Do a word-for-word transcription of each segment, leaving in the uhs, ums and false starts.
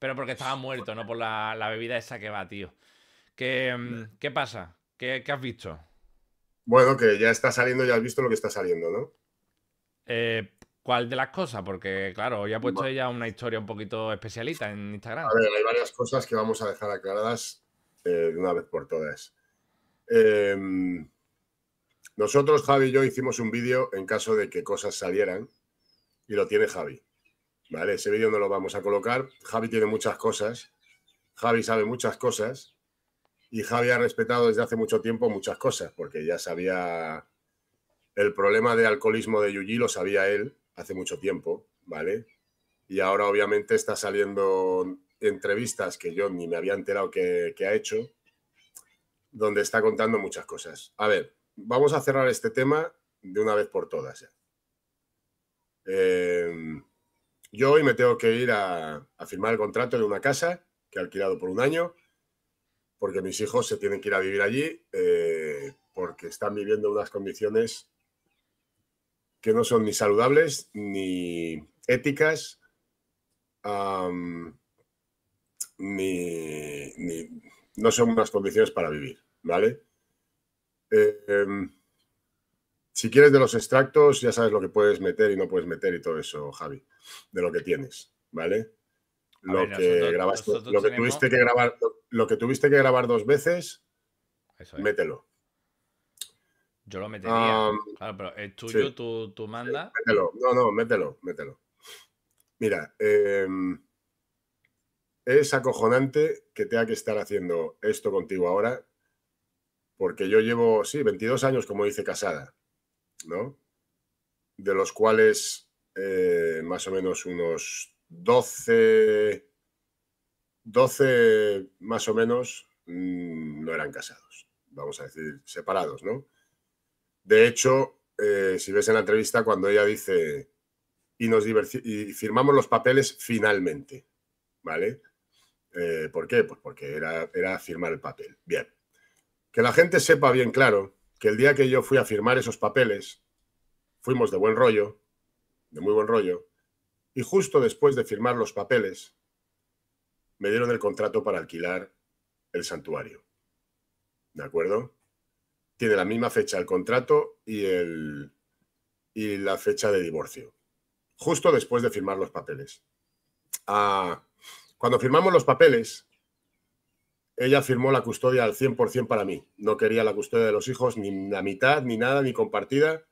Pero porque estaba muerto, no por la, la bebida esa que va, tío. ¿Qué, qué pasa? ¿Qué, ¿Qué has visto? Bueno, que ya está saliendo, ya has visto lo que está saliendo, ¿no? Eh, ¿Cuál de las cosas? Porque, claro, hoy ha puesto ella una historia un poquito especialita en Instagram. A ver, hay varias cosas que vamos a dejar aclaradas eh, de una vez por todas. Eh, nosotros, Javi y yo, hicimos un vídeo en caso de que cosas salieran y lo tiene Javi. Vale, ese vídeo no lo vamos a colocar. Javi tiene muchas cosas. Javi sabe muchas cosas. Y Javi ha respetado desde hace mucho tiempo muchas cosas, porque ya sabía el problema de alcoholismo de Yuyee, lo sabía él hace mucho tiempo, ¿vale? Y ahora obviamente está saliendo entrevistas que yo ni me había enterado que, que ha hecho, donde está contando muchas cosas. A ver, vamos a cerrar este tema de una vez por todas. Ya. Eh, yo hoy me tengo que ir a, a firmar el contrato de una casa que he alquilado por un año, porque mis hijos se tienen que ir a vivir allí, eh, porque están viviendo unas condiciones que no son ni saludables ni éticas, um, ni, ni no son unas condiciones para vivir, ¿vale? Eh, eh, si quieres de los extractos, ya sabes lo que puedes meter y no puedes meter y todo eso, Javi, de lo que tienes, ¿vale? Lo, ver, que nosotros, grabaste, nosotros lo que tenemos... tuviste que grabar, lo que tuviste que grabar dos veces, eso es. Mételo. Yo lo metería. Um, claro, pero es tuyo, sí. tú, tú mandas. Sí, mételo. No, no, mételo, mételo. Mira, eh, es acojonante que tenga que estar haciendo esto contigo ahora, porque yo llevo, sí, veintidós años, como dice, casada, ¿no? De los cuales eh, más o menos unos doce, doce más o menos no eran casados, vamos a decir separados, ¿no? De hecho, eh, si ves en la entrevista cuando ella dice y nos y firmamos los papeles finalmente, ¿vale? Eh, ¿Por qué? Pues porque era, era firmar el papel. Bien, que la gente sepa bien claro que el día que yo fui a firmar esos papeles, fuimos de buen rollo, de muy buen rollo, y justo después de firmar los papeles, me dieron el contrato para alquilar el santuario. ¿De acuerdo? Tiene la misma fecha el contrato y, el, y la fecha de divorcio. Justo después de firmar los papeles. Ah, cuando firmamos los papeles, ella firmó la custodia al cien por cien para mí. No quería la custodia de los hijos, ni la mitad, ni nada, ni compartida,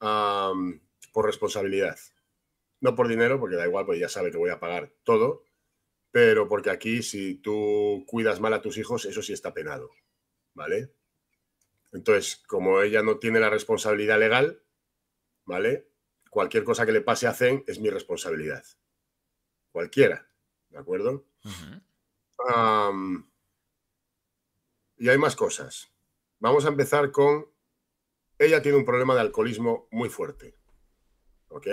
ah, por responsabilidad. No por dinero, porque da igual, pues ya sabe que voy a pagar todo, pero porque aquí si tú cuidas mal a tus hijos, eso sí está penado, ¿vale? Entonces, como ella no tiene la responsabilidad legal, ¿vale? Cualquier cosa que le pase a Zen es mi responsabilidad. Cualquiera, ¿de acuerdo? Uh-huh. um, y hay más cosas. Vamos a empezar con... Ella tiene un problema de alcoholismo muy fuerte, ¿ok?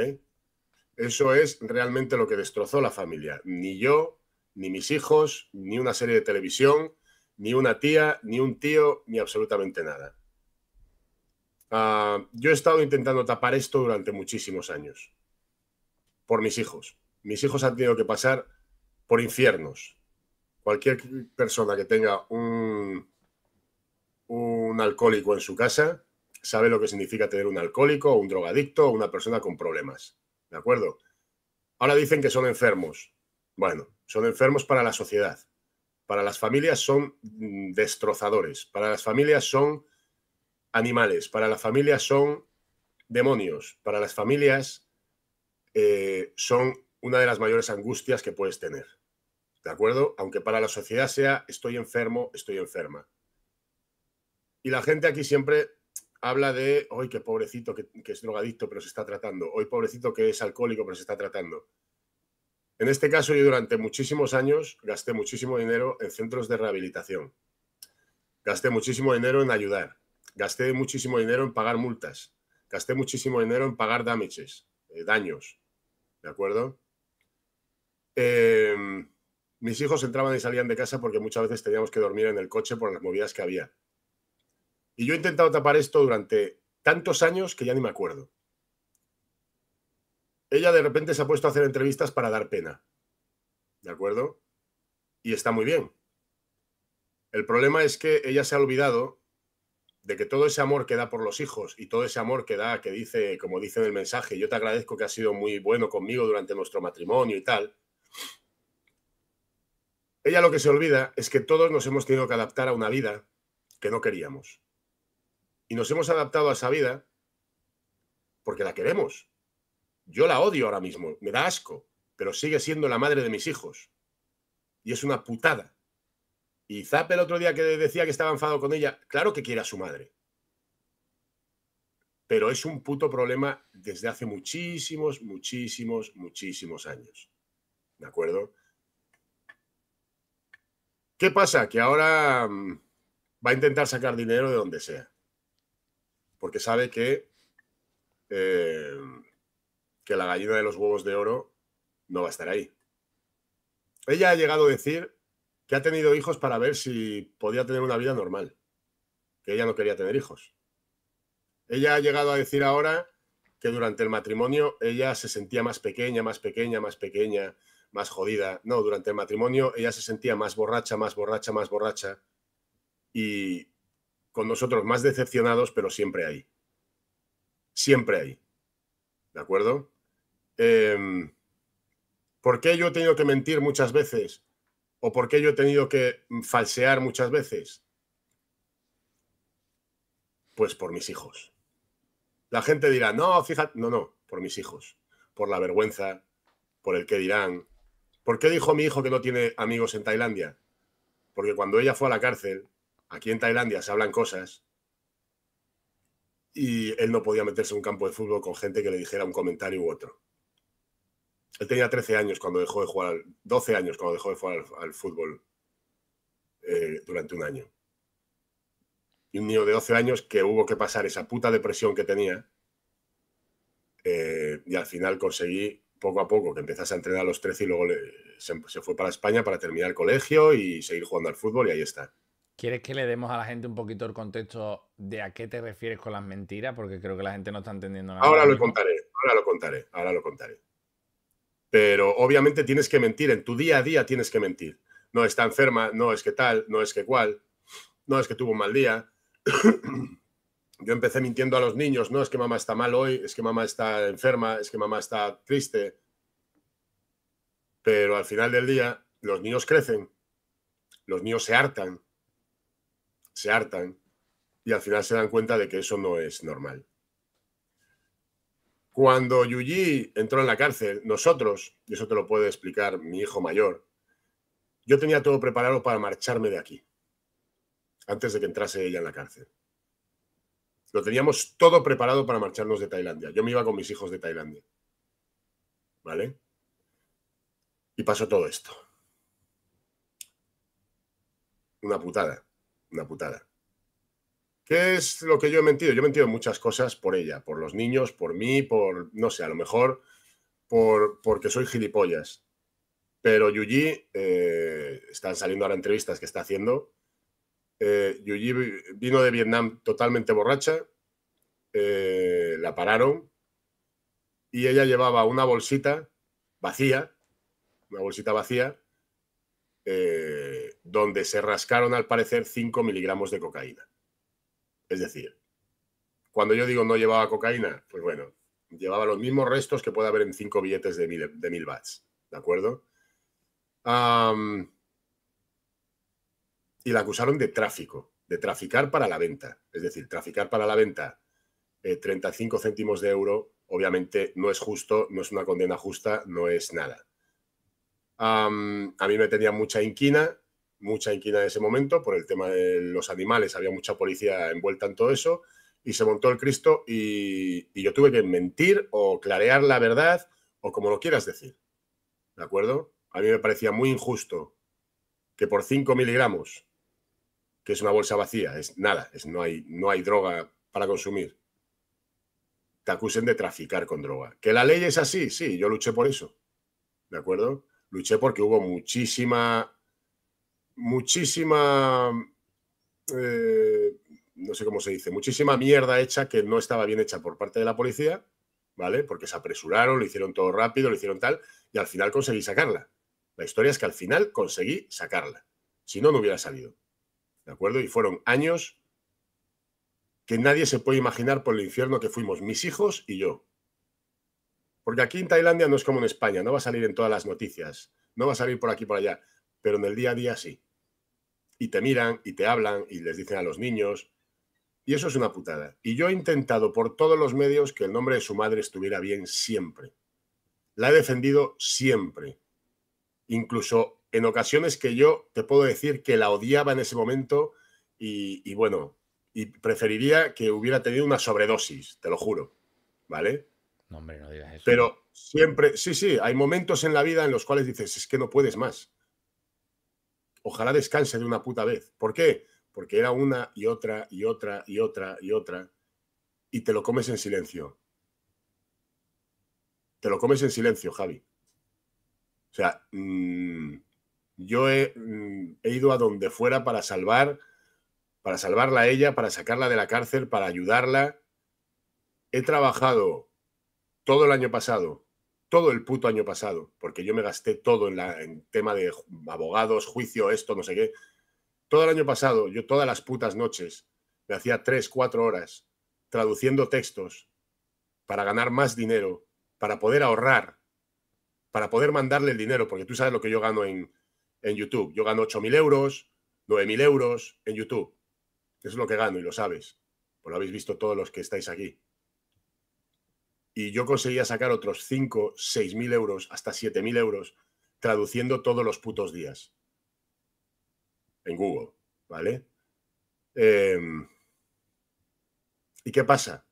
Eso es realmente lo que destrozó la familia. Ni yo, ni mis hijos, ni una serie de televisión, ni una tía, ni un tío, ni absolutamente nada. Uh, yo he estado intentando tapar esto durante muchísimos años. Por mis hijos. Mis hijos han tenido que pasar por infiernos. Cualquier persona que tenga un, un alcohólico en su casa sabe lo que significa tener un alcohólico, un drogadicto o una persona con problemas. ¿De acuerdo? Ahora dicen que son enfermos. Bueno, son enfermos para la sociedad. Para las familias son destrozadores. Para las familias son animales. Para las familias son demonios. Para las familias eh, son una de las mayores angustias que puedes tener. ¿De acuerdo? Aunque para la sociedad sea estoy enfermo, estoy enferma. Y la gente aquí siempre... habla de, hoy qué pobrecito que, que es drogadicto pero se está tratando, hoy pobrecito que es alcohólico pero se está tratando. En este caso yo durante muchísimos años gasté muchísimo dinero en centros de rehabilitación, gasté muchísimo dinero en ayudar, gasté muchísimo dinero en pagar multas, gasté muchísimo dinero en pagar damages, eh, daños, ¿de acuerdo? Eh, mis hijos entraban y salían de casa porque muchas veces teníamos que dormir en el coche por las movidas que había. Y yo he intentado tapar esto durante tantos años que ya ni me acuerdo. Ella de repente se ha puesto a hacer entrevistas para dar pena. ¿de acuerdo? Y está muy bien. El problema es que ella se ha olvidado de que todo ese amor que da por los hijos y todo ese amor que da, que dice, como dice en el mensaje, yo te agradezco que has sido muy bueno conmigo durante nuestro matrimonio y tal. Ella lo que se olvida es que todos nos hemos tenido que adaptar a una vida que no queríamos. Y nos hemos adaptado a esa vida porque la queremos. Yo la odio ahora mismo, me da asco, pero sigue siendo la madre de mis hijos. Y es una putada. Y Zap el otro día que decía que estaba enfadado con ella, claro que quiere a su madre. Pero es un puto problema desde hace muchísimos, muchísimos, muchísimos años. ¿De acuerdo? ¿Qué pasa? Que ahora va a intentar sacar dinero de donde sea. Porque sabe que, eh, que la gallina de los huevos de oro no va a estar ahí. Ella ha llegado a decir que ha tenido hijos para ver si podía tener una vida normal, que ella no quería tener hijos. Ella ha llegado a decir ahora que durante el matrimonio ella se sentía más pequeña, más pequeña, más pequeña, más jodida. No, durante el matrimonio ella se sentía más borracha, más borracha, más borracha y con nosotros más decepcionados, pero siempre ahí. Siempre ahí. ¿De acuerdo? Eh, ¿Por qué yo he tenido que mentir muchas veces? ¿O por qué yo he tenido que falsear muchas veces? Pues por mis hijos. La gente dirá, no, fíjate, no, no, por mis hijos. Por la vergüenza, por el qué dirán. ¿Por qué dijo mi hijo que no tiene amigos en Tailandia? Porque cuando ella fue a la cárcel, aquí en Tailandia se hablan cosas y él no podía meterse en un campo de fútbol con gente que le dijera un comentario u otro. Él tenía trece años cuando dejó de jugar, doce años cuando dejó de jugar al, al fútbol eh, durante un año. Y un niño de doce años que hubo que pasar esa puta depresión que tenía eh, y al final conseguí poco a poco que empezase a entrenar a los trece y luego le, se, se fue para España para terminar el colegio y seguir jugando al fútbol y ahí está. ¿Quieres que le demos a la gente un poquito el contexto de a qué te refieres con las mentiras? Porque creo que la gente no está entendiendo nada. Ahora lo contaré, ahora lo contaré, ahora lo contaré. Pero obviamente tienes que mentir, en tu día a día tienes que mentir. No está enferma, no es que tal, no es que cual, no es que tuvo un mal día. Yo empecé mintiendo a los niños, no es que mamá está mal hoy, es que mamá está enferma, es que mamá está triste. Pero al final del día los niños crecen, los niños se hartan, se hartan y al final se dan cuenta de que eso no es normal. Cuando Yuyee entró en la cárcel, nosotros, y eso te lo puede explicar mi hijo mayor, yo tenía todo preparado para marcharme de aquí, antes de que entrase ella en la cárcel. Lo teníamos todo preparado para marcharnos de Tailandia. Yo me iba con mis hijos de Tailandia. ¿Vale? Y pasó todo esto. Una putada, una putada. ¿Qué es lo que yo he mentido? Yo he mentido muchas cosas por ella, por los niños, por mí, por, no sé, a lo mejor por, porque soy gilipollas. Pero Yuyee, eh, están saliendo ahora entrevistas que está haciendo, eh, Yuyee vino de Vietnam totalmente borracha, eh, la pararon y ella llevaba una bolsita vacía, una bolsita vacía, eh, donde se rascaron al parecer cinco miligramos de cocaína. Es decir, cuando yo digo no llevaba cocaína, pues bueno, llevaba los mismos restos que puede haber en cinco billetes de mil, de mil bahts, ¿de acuerdo? Um, y la acusaron de tráfico, de traficar para la venta. Es decir, traficar para la venta eh, treinta y cinco céntimos de euro, obviamente no es justo, no es una condena justa, no es nada. Um, a mí me tenía mucha inquina. mucha inquina en ese momento, por el tema de los animales, había mucha policía envuelta en todo eso, y se montó el Cristo y, y yo tuve que mentir o clarear la verdad, o como lo quieras decir, ¿de acuerdo? A mí me parecía muy injusto que por cinco miligramos, que es una bolsa vacía, es nada, es, no hay, no hay droga para consumir, te acusen de traficar con droga. ¿Que la ley es así? Sí, yo luché por eso, ¿de acuerdo? Luché porque hubo muchísima... muchísima, eh, no sé cómo se dice, muchísima mierda hecha que no estaba bien hecha por parte de la policía, ¿vale? Porque se apresuraron, lo hicieron todo rápido, lo hicieron tal, y al final conseguí sacarla, La historia es que al final conseguí sacarla. Si no, no hubiera salido. ¿De acuerdo? Y fueron años que nadie se puede imaginar por el infierno que fuimos mis hijos y yo. Porque aquí en Tailandia no es como en España. No va a salir en todas las noticias. No va a salir por aquí, por allá. Pero en el día a día sí. Y te miran, y te hablan, y les dicen a los niños. Y eso es una putada. Y yo he intentado por todos los medios que el nombre de su madre estuviera bien siempre. La he defendido siempre. Incluso en ocasiones que yo te puedo decir que la odiaba en ese momento y, y bueno, y preferiría que hubiera tenido una sobredosis, te lo juro, ¿vale? No, hombre, no digas eso. Pero siempre, sí, sí, hay momentos en la vida en los cuales dices, es que no puedes más. Ojalá descanse de una puta vez. ¿Por qué? Porque era una y otra y otra y otra y otra y te lo comes en silencio. Te lo comes en silencio, Javi. O sea, mmm, yo he, mm, he ido a donde fuera para salvar, para salvarla a ella, para sacarla de la cárcel, para ayudarla. He trabajado todo el año pasado, todo el puto año pasado, porque yo me gasté todo en, la, en tema de abogados, juicio, esto, no sé qué. Todo el año pasado, yo todas las putas noches me hacía tres, cuatro horas traduciendo textos para ganar más dinero, para poder ahorrar, para poder mandarle el dinero, porque tú sabes lo que yo gano en, en YouTube. Yo gano ocho mil euros, nueve mil euros en YouTube. Eso es lo que gano y lo sabes. Pues lo habéis visto todos los que estáis aquí. Y yo conseguía sacar otros cinco, seis mil euros, hasta siete mil euros, traduciendo todos los putos días. En Google, ¿vale? Eh, ¿Y qué pasa?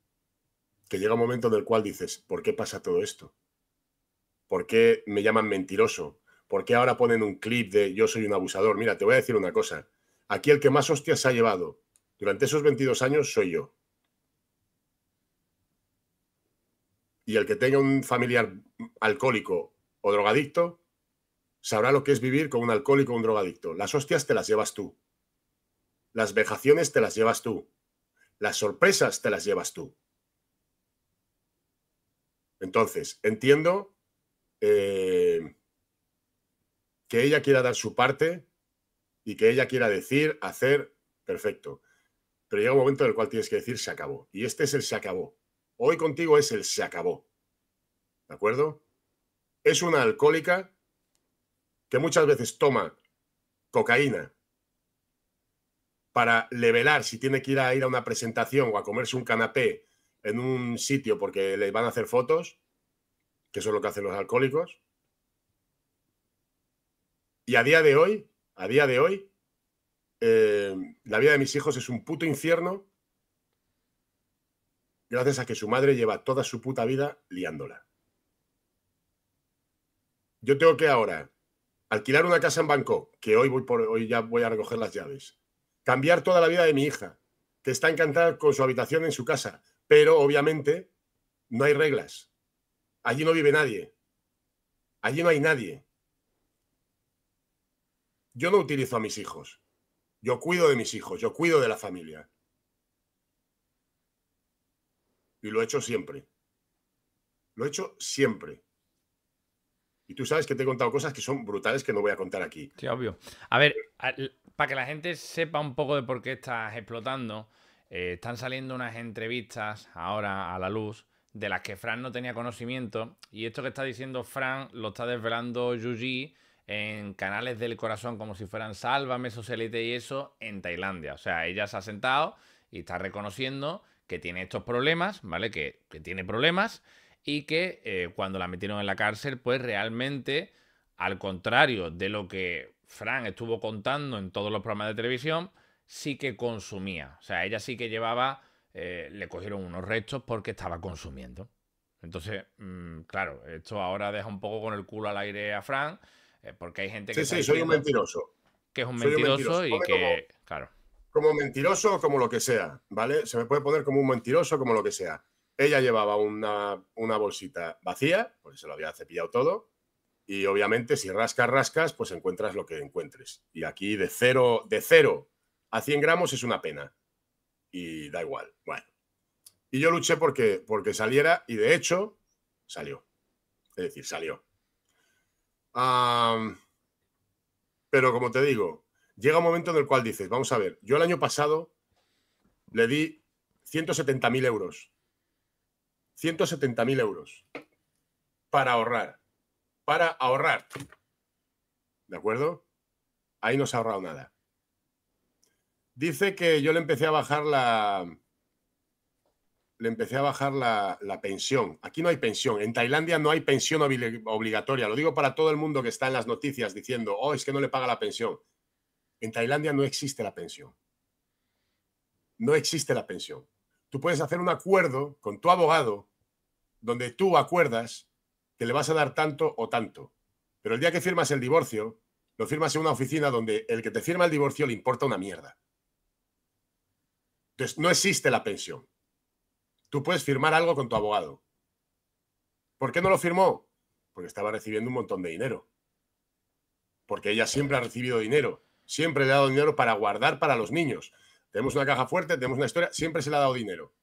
Que llega un momento en el cual dices, ¿por qué pasa todo esto? ¿Por qué me llaman mentiroso? ¿Por qué ahora ponen un clip de yo soy un abusador? Mira, te voy a decir una cosa. Aquí el que más hostias ha llevado durante esos veintidós años soy yo. Y el que tenga un familiar alcohólico o drogadicto sabrá lo que es vivir con un alcohólico o un drogadicto. Las hostias te las llevas tú. Las vejaciones te las llevas tú. Las sorpresas te las llevas tú. Entonces, entiendo eh, que ella quiera dar su parte y que ella quiera decir, hacer, perfecto. Pero llega un momento en el cual tienes que decir se acabó. Y este es el se acabó. Hoy contigo es el se acabó. ¿De acuerdo? Es una alcohólica que muchas veces toma cocaína para levelar si tiene que ir a, ir a una presentación o a comerse un canapé en un sitio porque le van a hacer fotos, que eso es lo que hacen los alcohólicos. Y a día de hoy, a día de hoy, eh, la vida de mis hijos es un puto infierno gracias a que su madre lleva toda su puta vida liándola. Yo tengo que ahora alquilar una casa en Bangkok, que hoy, voy por, hoy ya voy a recoger las llaves. Cambiar toda la vida de mi hija, que está encantada con su habitación en su casa. Pero, obviamente, no hay reglas. Allí no vive nadie. Allí no hay nadie. Yo no utilizo a mis hijos. Yo cuido de mis hijos. Yo cuido de la familia. Y lo he hecho siempre. Lo he hecho siempre. Y tú sabes que te he contado cosas que son brutales que no voy a contar aquí. Sí, obvio. A ver, para que la gente sepa un poco de por qué estás explotando... Eh, están saliendo unas entrevistas ahora a la luz de las que Fran no tenía conocimiento, y esto que está diciendo Fran lo está desvelando Yuyee en canales del corazón como si fueran Sálvame, Socialite y eso en Tailandia. O sea, ella se ha sentado y está reconociendo que tiene estos problemas, ¿vale? Que, que tiene problemas y que eh, cuando la metieron en la cárcel, pues realmente, al contrario de lo que Fran estuvo contando en todos los programas de televisión, sí que consumía. O sea, ella sí que llevaba... Eh, le cogieron unos restos porque estaba consumiendo. Entonces, mmm, claro, esto ahora deja un poco con el culo al aire a Fran, eh, porque hay gente que... Sí, sí, soy un mentiroso. Que es un mentiroso, mentiroso y que... Como, claro. Como mentiroso o como lo que sea, ¿vale? Se me puede poner como un mentiroso como lo que sea. Ella llevaba una, una bolsita vacía, porque se lo había cepillado todo, y obviamente si rascas, rascas, pues encuentras lo que encuentres. Y aquí de cero, de cero... a cien gramos es una pena. Y da igual. Bueno. Y yo luché porque, porque saliera y de hecho salió. Es decir, salió. Um, Pero como te digo, llega un momento en el cual dices, vamos a ver, yo el año pasado le di ciento setenta mil euros. ciento setenta mil euros para ahorrar. Para ahorrar. ¿De acuerdo? Ahí no se ha ahorrado nada. Dice que yo le empecé a bajar la... Le empecé a bajar la, la pensión. Aquí no hay pensión. En Tailandia no hay pensión obligatoria. Lo digo para todo el mundo que está en las noticias diciendo, oh, es que no le paga la pensión. En Tailandia no existe la pensión. No existe la pensión. Tú puedes hacer un acuerdo con tu abogado donde tú acuerdas que le vas a dar tanto o tanto. Pero el día que firmas el divorcio, lo firmas en una oficina donde el que te firma el divorcio le importa una mierda. Entonces, no existe la pensión. Tú puedes firmar algo con tu abogado. ¿Por qué no lo firmó? Porque estaba recibiendo un montón de dinero. Porque ella siempre ha recibido dinero. Siempre le ha dado dinero para guardar para los niños. Tenemos una caja fuerte, tenemos una historia. Siempre se le ha dado dinero.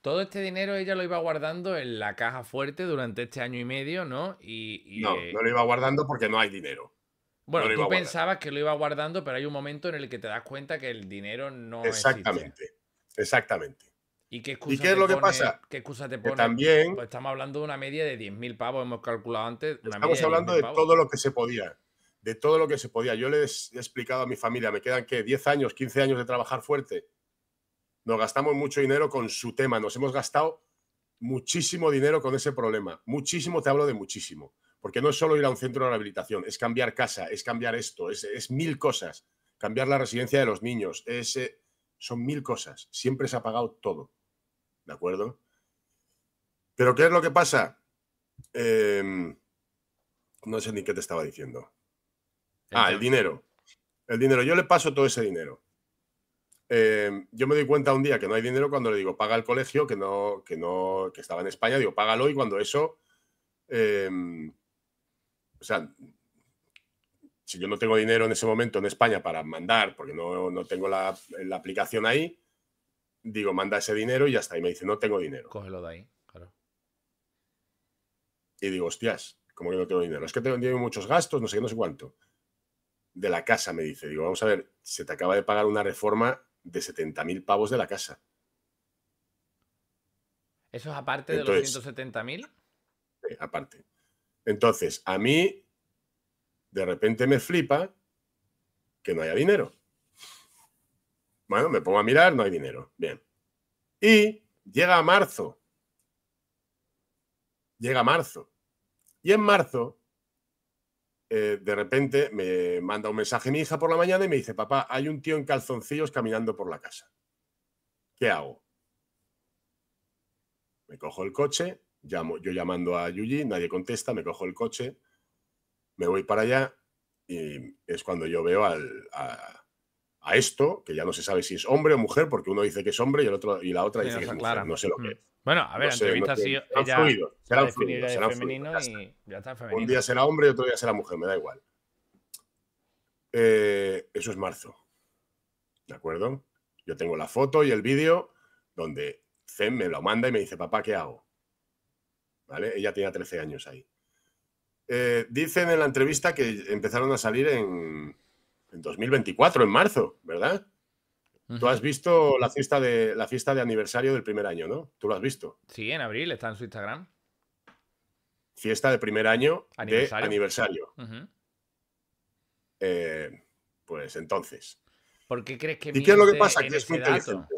Todo este dinero ella lo iba guardando en la caja fuerte durante este año y medio, ¿no? Y, y, no, no lo iba guardando porque no hay dinero. Bueno, no tú pensabas que lo iba guardando, pero hay un momento en el que te das cuenta que el dinero no exactamente, existe. Exactamente. ¿Y qué, excusa ¿Y qué es lo pone, que pasa? ¿Qué excusa te pone? También, pues estamos hablando de una media de diez mil pavos, hemos calculado antes. Una estamos media de hablando de pavos. Todo lo que se podía, de todo lo que se podía. Yo les he explicado a mi familia, me quedan que diez años, quince años de trabajar fuerte. Nos gastamos mucho dinero con su tema, nos hemos gastado muchísimo dinero con ese problema. Muchísimo, te hablo de muchísimo. Porque no es solo ir a un centro de rehabilitación, es cambiar casa, es cambiar esto, es, es mil cosas. Cambiar la residencia de los niños, es, eh, son mil cosas. Siempre se ha pagado todo. ¿De acuerdo? ¿Pero qué es lo que pasa? Eh, no sé ni qué te estaba diciendo. Ah, el dinero. El dinero. Yo le paso todo ese dinero. Eh, yo me doy cuenta un día que no hay dinero cuando le digo, paga el colegio, que no, que no, que estaba en España, digo, págalo, y cuando eso... Eh, o sea, si yo no tengo dinero en ese momento en España para mandar, porque no, no tengo la, la aplicación ahí, digo, manda ese dinero y ya está. Y me dice, no tengo dinero. Cógelo de ahí, claro. Y digo, hostias, como que no tengo dinero. Es que tengo muchos gastos, no sé qué, no sé cuánto. De la casa, me dice. Digo, vamos a ver, se te acaba de pagar una reforma de setenta mil pavos de la casa. ¿Eso es aparte Entonces, de los ciento setenta mil? Eh, aparte. Entonces, a mí, de repente me flipa que no haya dinero. Bueno, me pongo a mirar, no hay dinero. Bien. Y llega marzo. Llega marzo. Y en marzo, eh, de repente, me manda un mensaje mi hija por la mañana y me dice, papá, hay un tío en calzoncillos caminando por la casa. ¿Qué hago? Me cojo el coche, llamo, yo llamando a Yuyee, nadie contesta, me cojo el coche, me voy para allá y es cuando yo veo al... A, a esto, que ya no se sabe si es hombre o mujer, porque uno dice que es hombre y, el otro, y la otra sí, dice que es mujer. No sé lo que es. Bueno, a ver, la entrevista ha sido... Serán fluidos, serán fluidos. Un día será hombre y otro día será mujer, me da igual. Eh, eso es marzo. ¿De acuerdo? Yo tengo la foto y el vídeo donde Zen me lo manda y me dice, papá, ¿qué hago? ¿Vale? Ella tenía trece años ahí. Eh, dicen en la entrevista que empezaron a salir en... En dos mil veinticuatro, en marzo, ¿verdad? Uh-huh. Tú has visto la fiesta, de, la fiesta de aniversario del primer año, ¿no? Tú lo has visto. Sí, en abril, está en su Instagram. Fiesta de primer año aniversario. de aniversario. Uh-huh. eh, pues entonces. ¿Por qué crees que ¿Y qué es lo que pasa? Que es muy inteligente.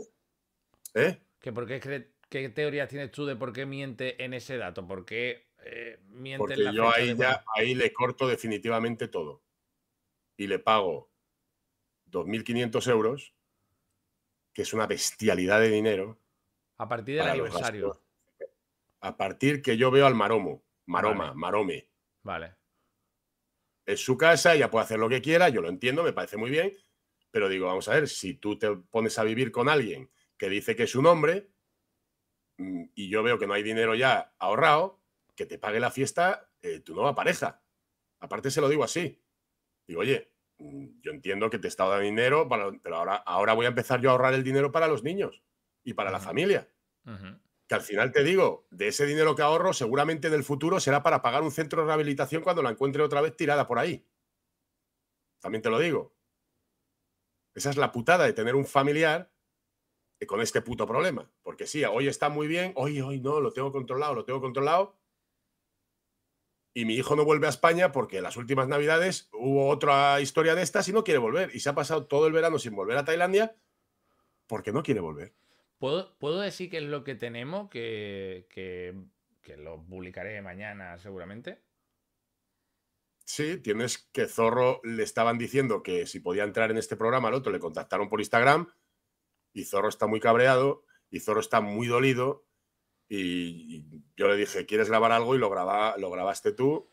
¿Eh? ¿Que por qué crees, ¿Qué teorías tienes tú de por qué miente en ese dato? ¿Por qué eh, miente Porque en la yo ahí, de... ya, ahí le corto definitivamente todo. Y le pago dos mil quinientos euros, que es una bestialidad de dinero. A partir del aniversario. A partir que yo veo al maromo, maroma, vale. marome. Vale. Es su casa, ella puede hacer lo que quiera, yo lo entiendo, me parece muy bien, pero digo, vamos a ver, si tú te pones a vivir con alguien que dice que es un hombre y yo veo que no hay dinero ya ahorrado, que te pague la fiesta eh, tu nueva pareja. Aparte se lo digo así. Digo, oye, yo entiendo que te he estado dando dinero, para, pero ahora, ahora voy a empezar yo a ahorrar el dinero para los niños y para uh-huh. la familia. Uh-huh. Que al final te digo, de ese dinero que ahorro, seguramente en el futuro será para pagar un centro de rehabilitación cuando la encuentre otra vez tirada por ahí. También te lo digo. Esa es la putada de tener un familiar con este puto problema. Porque sí, hoy está muy bien, hoy, hoy no, lo tengo controlado, lo tengo controlado. Y mi hijo no vuelve a España porque las últimas navidades hubo otra historia de estas y no quiere volver. Y se ha pasado todo el verano sin volver a Tailandia porque no quiere volver. ¿Puedo, puedo decir qué es lo que tenemos? Que, que, que lo publicaré mañana seguramente. Sí, tienes que Zorro le estaban diciendo que si podía entrar en este programa al otro, le contactaron por Instagram y Zorro está muy cabreado y Zorro está muy dolido y, y yo le dije, ¿quieres grabar algo? Y lo, graba, lo grabaste tú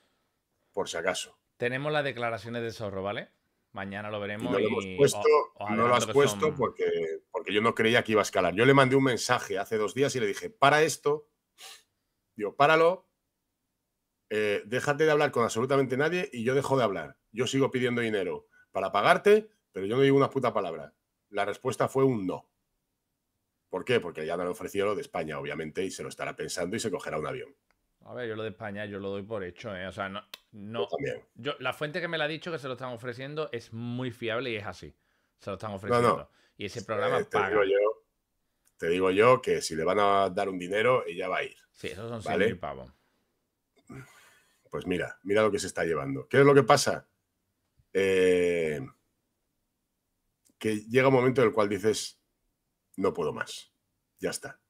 por si acaso. Tenemos las declaraciones de Zorro, ¿vale? Mañana lo veremos. Y no lo, y... puesto, o, no lo has puesto son... porque, porque yo no creía que iba a escalar. Yo le mandé un mensaje hace dos días y le dije, para esto, digo, páralo. Eh, déjate de hablar con absolutamente nadie y yo dejo de hablar. Yo sigo pidiendo dinero para pagarte, pero yo no digo una puta palabra. La respuesta fue un no. ¿Por qué? Porque ya me lo ofreció lo de España, obviamente, y se lo estará pensando y se cogerá un avión. A ver, yo lo de España yo lo doy por hecho, ¿eh? O sea, no... no yo también. Yo, la fuente que me la ha dicho que se lo están ofreciendo es muy fiable y es así. Se lo están ofreciendo. No, no. Y ese programa eh, te paga. Digo yo, te digo yo que si le van a dar un dinero, ella va a ir. Sí, esos son ¿vale? seis mil pavos. Pues mira, mira lo que se está llevando. ¿Qué es lo que pasa? Eh, que llega un momento en el cual dices, no puedo más. Ya está.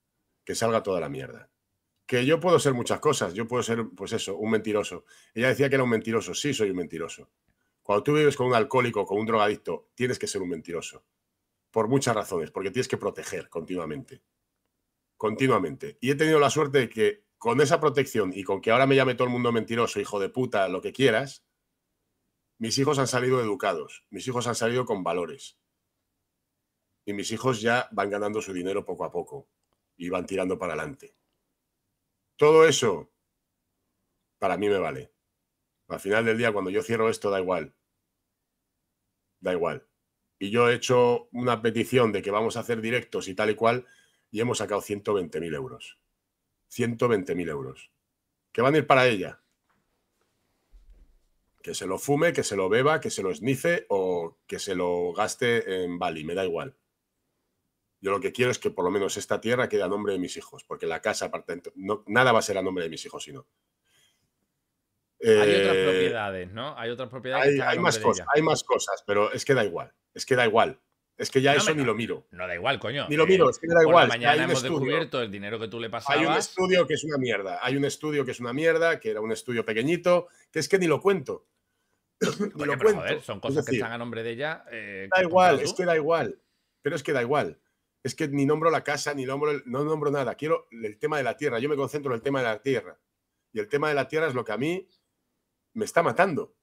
Que salga toda la mierda. Que yo puedo ser muchas cosas. Yo puedo ser, pues eso, un mentiroso. Ella decía que era un mentiroso. Sí, soy un mentiroso. Cuando tú vives con un alcohólico, con un drogadicto, tienes que ser un mentiroso. Por muchas razones. Porque tienes que proteger continuamente. Continuamente. Y he tenido la suerte de que con esa protección y con que ahora me llame todo el mundo mentiroso, hijo de puta, lo que quieras, mis hijos han salido educados, mis hijos han salido con valores. Y mis hijos ya van ganando su dinero poco a poco y van tirando para adelante. Todo eso para mí me vale. Al final del día, cuando yo cierro esto, da igual. Da igual. Y yo he hecho una petición de que vamos a hacer directos y tal y cual y hemos sacado ciento veinte mil euros. ciento veinte mil euros. Que van a ir para ella. Que se lo fume, que se lo beba, que se lo esnice o que se lo gaste en Bali. Me da igual. Yo lo que quiero es que por lo menos esta tierra quede a nombre de mis hijos. Porque la casa, aparte, no, nada va a ser a nombre de mis hijos, sino. Eh, hay otras propiedades, ¿no? Hay otras propiedades. Hay, que hay más cosas, hay más cosas, pero es que da igual. Es que da igual. Es que ya no, eso me... ni lo miro. No da igual, coño. Ni lo miro, eh, es que da igual. Mañana hemos estudio. descubierto el dinero que tú le pasabas. Hay un estudio que es una mierda. Hay un estudio que es una mierda, que era un estudio pequeñito, que es que ni lo cuento. Coño, ni lo pero, cuento. Joder, son cosas es decir, que están a nombre de ella. Eh, da igual, es que da igual. Pero es que da igual. Es que ni nombro la casa, ni nombro el, no nombro nada. Quiero el tema de la tierra. Yo me concentro en el tema de la tierra. Y el tema de la tierra es lo que a mí me está matando.